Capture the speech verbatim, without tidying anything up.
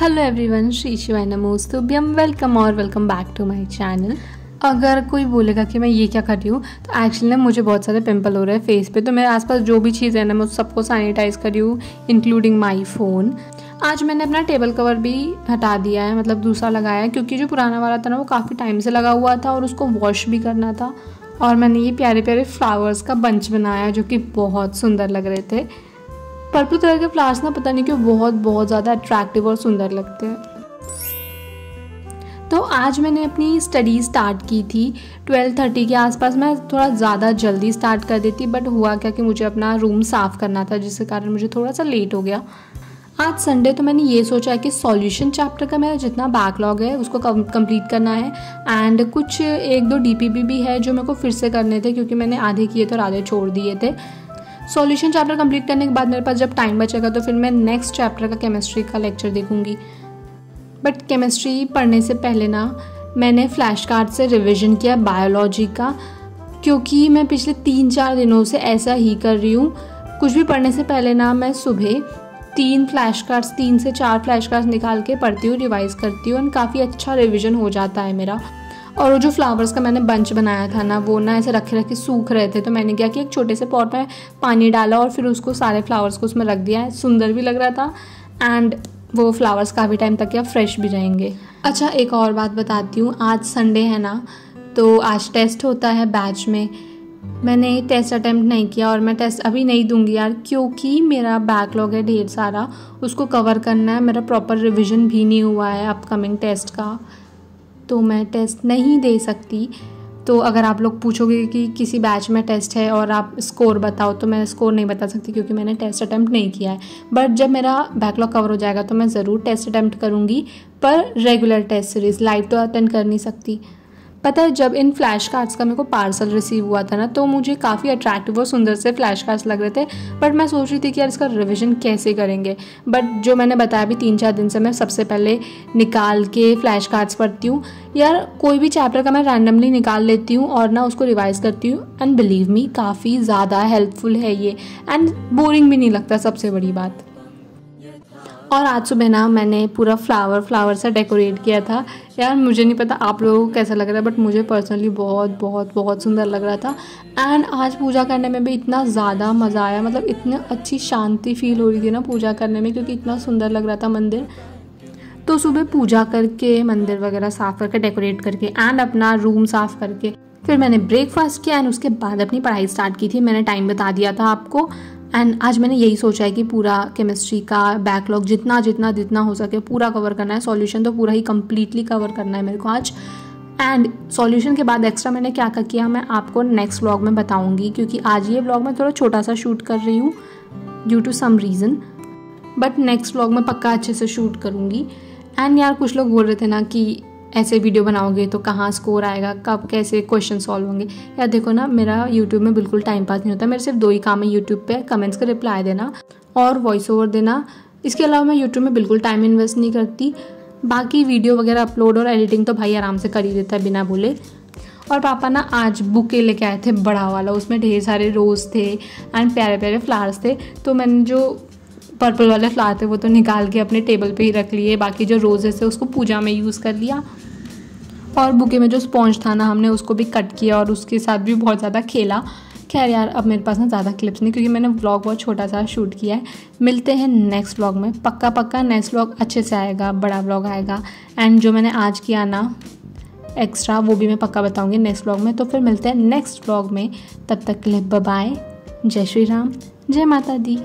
Hello everyone, श्री शिवाय नमोस्तुभ्यम। वेलकम और welcome back to my channel. अगर कोई बोलेगा कि मैं ये क्या कर रही हूँ, तो एक्चुअली ना मुझे बहुत सारे पिंपल हो रहे हैं फेस पे, तो मेरे आसपास जो भी चीज़ है ना मैं उस सबको सैनिटाइज़ कर रही हूँ, इंक्लूडिंग माई फ़ोन। आज मैंने अपना टेबल कवर भी हटा दिया है, मतलब दूसरा लगाया है, क्योंकि जो पुराना वाला था ना वो काफ़ी टाइम से लगा हुआ था और उसको वॉश भी करना था। और मैंने ये प्यारे प्यारे फ्लावर्स का बंच बनाया जो कि बहुत सुंदर लग रहे थे। पर्पल कलर के फ्लावर्स ना पता नहीं क्यों बहुत बहुत ज़्यादा अट्रैक्टिव और सुंदर लगते हैं। तो आज मैंने अपनी स्टडी स्टार्ट की थी ट्वेल्व थर्टी के आसपास। मैं थोड़ा ज़्यादा जल्दी स्टार्ट कर देती, बट हुआ क्या कि मुझे अपना रूम साफ़ करना था, जिसके कारण मुझे थोड़ा सा लेट हो गया। आज संडे, तो मैंने ये सोचा है कि सॉल्यूशन चैप्टर का मेरा जितना बैकलॉग है उसको कंप्लीट करना है, एंड कुछ एक दो डीपीपी भी है जो मेरे को फिर से करने थे, क्योंकि मैंने आधे किए थे और आधे छोड़ दिए थे। सॉल्यूशन चैप्टर कंप्लीट करने के बाद मेरे पास जब टाइम बचेगा तो फिर मैं नेक्स्ट चैप्टर का केमिस्ट्री का लेक्चर देखूंगी। बट केमिस्ट्री पढ़ने से पहले ना मैंने फ्लैश कार्ड से रिवीजन किया बायोलॉजी का, क्योंकि मैं पिछले तीन चार दिनों से ऐसा ही कर रही हूँ। कुछ भी पढ़ने से पहले ना मैं सुबह तीन फ्लैश कार्ड्स तीन से चार फ्लैश कार्ड्स निकाल के पढ़ती हूँ, रिवाइज़ करती हूँ, एंड काफ़ी अच्छा रिविज़न हो जाता है मेरा। और वो जो फ्लावर्स का मैंने बंच बनाया था ना, वो ना ऐसे रखे रखे सूख रहे थे, तो मैंने क्या कि एक छोटे से पॉट में पानी डाला और फिर उसको सारे फ्लावर्स को उसमें रख दिया है। सुंदर भी लग रहा था एंड वो फ्लावर्स काफ़ी टाइम तक या फ्रेश भी रहेंगे। अच्छा, एक और बात बताती हूँ। आज संडे है ना, तो आज टेस्ट होता है बैच में। मैंने टेस्ट अटैम्प्ट नहीं किया और मैं टेस्ट अभी नहीं दूंगी यार, क्योंकि मेरा बैकलॉग है ढेर सारा, उसको कवर करना है। मेरा प्रॉपर रिविज़न भी नहीं हुआ है अपकमिंग टेस्ट का, तो मैं टेस्ट नहीं दे सकती। तो अगर आप लोग पूछोगे कि किसी बैच में टेस्ट है और आप स्कोर बताओ, तो मैं स्कोर नहीं बता सकती क्योंकि मैंने टेस्ट अटैम्प्ट नहीं किया है। बट जब मेरा बैकलॉग कवर हो जाएगा तो मैं ज़रूर टेस्ट अटैम्प्ट करूँगी, पर रेगुलर टेस्ट सीरीज़ लाइव तो अटेंड कर नहीं सकती। पता है, जब इन फ्लैश कार्ड्स का मेरे को पार्सल रिसीव हुआ था ना, तो मुझे काफ़ी अट्रैक्टिव और सुंदर से फ्लैश कार्ड्स लग रहे थे, बट मैं सोच रही थी कि यार इसका रिवीजन कैसे करेंगे। बट जो मैंने बताया भी, तीन चार दिन से मैं सबसे पहले निकाल के फ्लैश कार्ड्स पढ़ती हूँ यार। कोई भी चैप्टर का मैं रैंडमली निकाल लेती हूँ और ना उसको रिवाइज़ करती हूँ, एंड बिलीव मी काफ़ी ज़्यादा हेल्पफुल है ये, एंड बोरिंग भी नहीं लगता, सबसे बड़ी बात। और आज सुबह ना मैंने पूरा फ्लावर फ्लावर से डेकोरेट किया था यार। मुझे नहीं पता आप लोगों को कैसा लग रहा है, बट मुझे पर्सनली बहुत बहुत बहुत सुंदर लग रहा था। एंड आज पूजा करने में भी इतना ज़्यादा मज़ा आया, मतलब इतनी अच्छी शांति फील हो रही थी ना पूजा करने में, क्योंकि इतना सुंदर लग रहा था मंदिर। तो सुबह पूजा करके, मंदिर वगैरह साफ़ करके, डेकोरेट करके, एंड अपना रूम साफ़ करके, फिर मैंने ब्रेकफास्ट किया एंड उसके बाद अपनी पढ़ाई स्टार्ट की थी। मैंने टाइम बता दिया था आपको, एंड आज मैंने यही सोचा है कि पूरा केमिस्ट्री का बैकलॉग जितना जितना जितना हो सके पूरा कवर करना है। सॉल्यूशन तो पूरा ही कम्प्लीटली कवर करना है मेरे को आज। एंड सॉल्यूशन के बाद एक्स्ट्रा मैंने क्या क्या किया मैं आपको नेक्स्ट व्लॉग में बताऊंगी, क्योंकि आज ये व्लॉग मैं थोड़ा छोटा सा शूट कर रही हूँ due to some reason, but next vlog में पक्का अच्छे से शूट करूँगी। एंड यार कुछ लोग बोल रहे थे ना कि ऐसे वीडियो बनाओगे तो कहाँ स्कोर आएगा, कब कैसे क्वेश्चन सॉल्व होंगे। यार देखो ना, मेरा यूट्यूब में बिल्कुल टाइम पास नहीं होता। मेरे सिर्फ दो ही काम है यूट्यूब पे, कमेंट्स का रिप्लाई देना और वॉइस ओवर देना। इसके अलावा मैं यूट्यूब में बिल्कुल टाइम इन्वेस्ट नहीं करती। बाकी वीडियो वगैरह अपलोड और एडिटिंग तो भाई आराम से कर ही देता है बिना बोले। और पापा ना आज बुके लेके आए थे बड़ा वाला, उसमें ढेर सारे रोज़ थे एंड प्यारे प्यारे फ्लावर्स थे। तो मैंने जो पर्पल वाले फ्लावर थे वो तो निकाल के अपने टेबल पे ही रख लिए, बाकी जो रोजेस है उसको पूजा में यूज़ कर लिया। और बुके में जो स्पॉन्ज था ना, हमने उसको भी कट किया और उसके साथ भी बहुत ज़्यादा खेला। खैर यार, अब मेरे पास ना ज़्यादा क्लिप्स नहीं, क्योंकि मैंने व्लॉग बहुत छोटा सा शूट किया है। मिलते हैं नेक्स्ट व्लॉग में, पक्का पक्का नेक्स्ट व्लॉग अच्छे से आएगा, बड़ा व्लॉग आएगा। एंड जो मैंने आज किया ना एक्स्ट्रा, वो भी मैं पक्का बताऊँगी नेक्स्ट व्लॉग में। तो फिर मिलते हैं नेक्स्ट व्लॉग में, तब तक के लिए बाय बाय, जय श्री राम, जय माता दी।